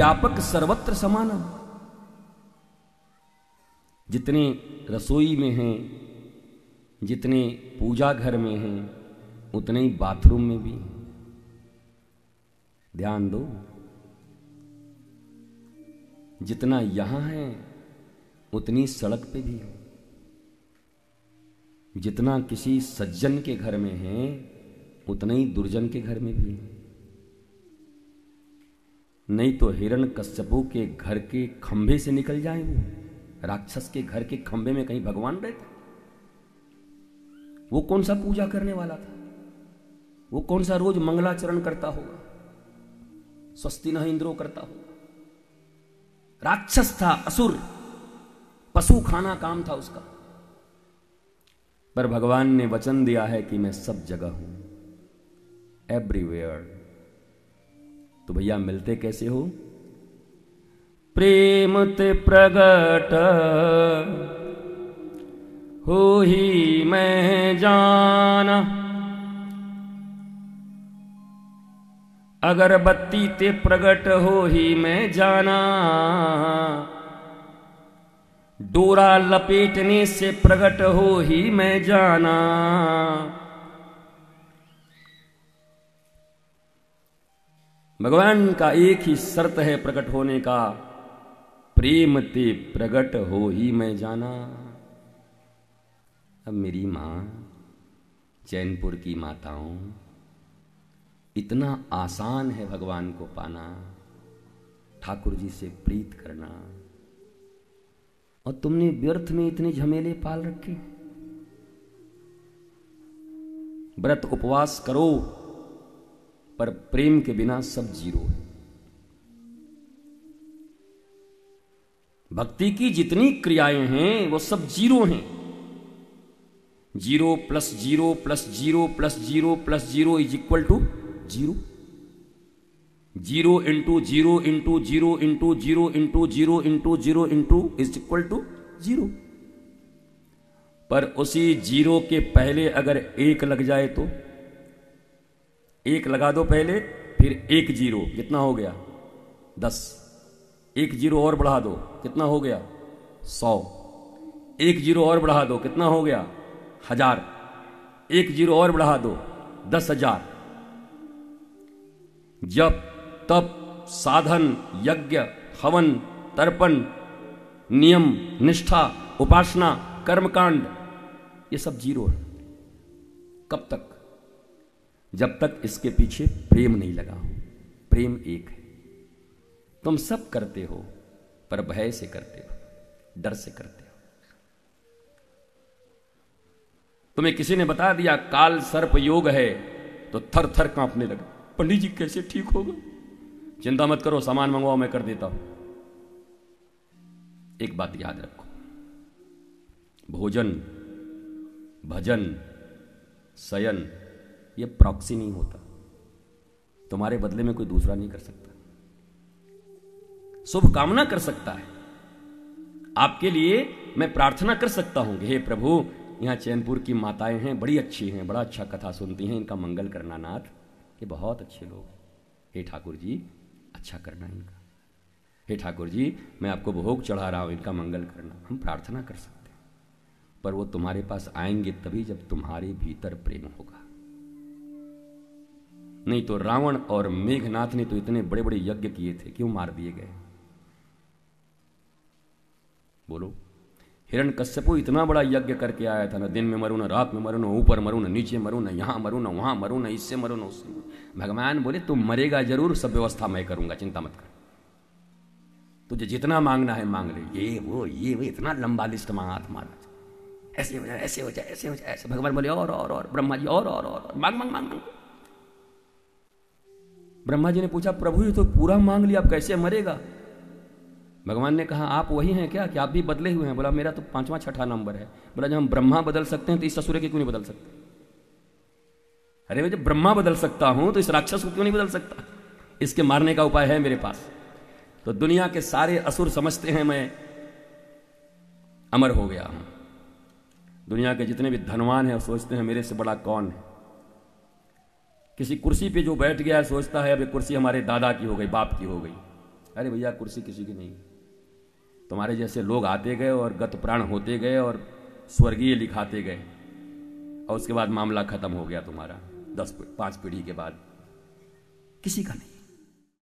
व्यापक सर्वत्र समानम। जितने रसोई में हैं, जितने पूजा घर में हैं, उतने ही बाथरूम में भी। ध्यान दो, जितना यहां है उतनी सड़क पे भी है, जितना किसी सज्जन के घर में है उतना ही दुर्जन के घर में भी है। नहीं तो हिरण्यकश्यपु के घर के खंभे से निकल जाए, वो राक्षस के घर के खंभे में कहीं भगवान रहता? वो कौन सा पूजा करने वाला था? वो कौन सा रोज मंगलाचरण करता होगा, स्वस्ति न इंद्रो करता होगा? राक्षस था, असुर, पशु खाना काम था उसका। पर भगवान ने वचन दिया है कि मैं सब जगह हूं, एवरीवेयर। तो भैया मिलते कैसे हो? प्रेम ते प्रगट हो ही मैं जाना, अगरबत्ती ते प्रगट हो ही मैं जाना, डोरा लपेटने से प्रगट हो ही मैं जाना, भगवान का एक ही शर्त है प्रकट होने का, प्रेम ते प्रगट हो ही मैं जाना। अब मेरी माँ, चैनपुर की माताओं, इतना आसान है भगवान को पाना, ठाकुर जी से प्रीत करना, और तुमने व्यर्थ में इतने झमेले पाल रखे। व्रत उपवास करो, पर प्रेम के बिना सब जीरो है। भक्ति की जितनी क्रियाएं हैं वो सब जीरो हैं। 0 + 0 + 0 + 0 + 0 + 0 = 0। 0 × 0 × 0 × 0 × 0 × 0 × 0 = 0। पर उसी 0 के पहले अगर 1 लग जाए तो 1 लगा दो पहले, फिर 1 0, कितना हो गया? 10। 1 0 और बढ़ा दो, कितना हो गया? 100। 1 0 और बढ़ा दो, कितना हो गया? 1000। 1 0 और बढ़ा दो, 10,000। जब तप, साधन, यज्ञ, हवन, तर्पण, नियम, निष्ठा, उपासना, कर्मकांड, ये सब 0 है। कब तक? जब तक इसके पीछे प्रेम नहीं लगा हो। प्रेम 1 है। तुम सब करते हो, पर भय से करते हो, डर से करते हो। तुम्हें किसी ने बता दिया काल सर्प योग है तो थर थर कांपने लगा, पंडित जी कैसे ठीक होगा? चिंता मत करो, सामान मंगवाओ, मैं कर देता हूं। एक बात याद रखो, भोजन, भजन, शयन, ये प्रॉक्सी नहीं होता। तुम्हारे बदले में कोई दूसरा नहीं कर सकता। शुभ कामना कर सकता है, आपके लिए मैं प्रार्थना कर सकता हूं, हे प्रभु, यहां चैनपुर की माताएं हैं, बड़ी अच्छी हैं, बड़ा अच्छा कथा सुनती हैं, इनका मंगल करना नाथ, ये बहुत अच्छे लोग हैं, हे ठाकुर जी अच्छा करना इनका, हे ठाकुर जी मैं आपको भोग चढ़ा रहा हूँ, इनका मंगल करना। हम प्रार्थना कर सकते हैं, पर वो तुम्हारे पास आएंगे तभी जब तुम्हारे भीतर प्रेम होगा। नहीं तो रावण और मेघनाथ ने तो इतने बड़े बड़े यज्ञ किए थे, क्यों मार दिए गए? बोलो, हिरण्यकश्यपु इतना बड़ा यज्ञ करके आया था ना, दिन में मरू ना, रात में मरू ना, ऊपर मरू ना, नीचे मरू ना, यहाँ मरू ना, वहाँ मरू ना, इससे मरू ना, उससे मरू। भगवान बोले तुम मरेगा जरूर, सब व्यवस्था मैं करूंगा, चिंता मत कर, तुझे जितना मांगना है मांग ले। ये वो इतना लंबा लिस्ट मांगा था महाराज, ऐसे हो जाए, ऐसे हो जाए, ऐसे हो जाए, ऐसे। भगवान बोले और ब्रह्मा जी और मांग मांग मांग। ब्रह्मा जी ने पूछा, प्रभु ये तो पूरा मांग लिया, अब कैसे मरेगा? भगवान ने कहा, आप वही हैं क्या कि आप भी बदले हुए हैं? बोला, मेरा तो 5वां 6ठा नंबर है। बोला, जब हम ब्रह्मा बदल सकते हैं तो इस असुर के क्यों नहीं बदल सकते? अरे मैं जब ब्रह्मा बदल सकता हूं तो इस राक्षस को क्यों नहीं बदल सकता? इसके मारने का उपाय है मेरे पास। तो दुनिया के सारे असुर समझते हैं मैं अमर हो गया हूं। दुनिया के जितने भी धनवान हैं सोचते हैं मेरे से बड़ा कौन है। किसी कुर्सी पर जो बैठ गया सोचता है अब ये कुर्सी हमारे दादा की हो गई, बाप की हो गई, अरे भैया कुर्सी किसी की नहीं, तुम्हारे जैसे लोग आते गए और गत प्राण होते गए और स्वर्गीय लिखाते गए और उसके बाद मामला खत्म हो गया तुम्हारा 10-5 पीढ़ी के बाद। किसी का नहीं।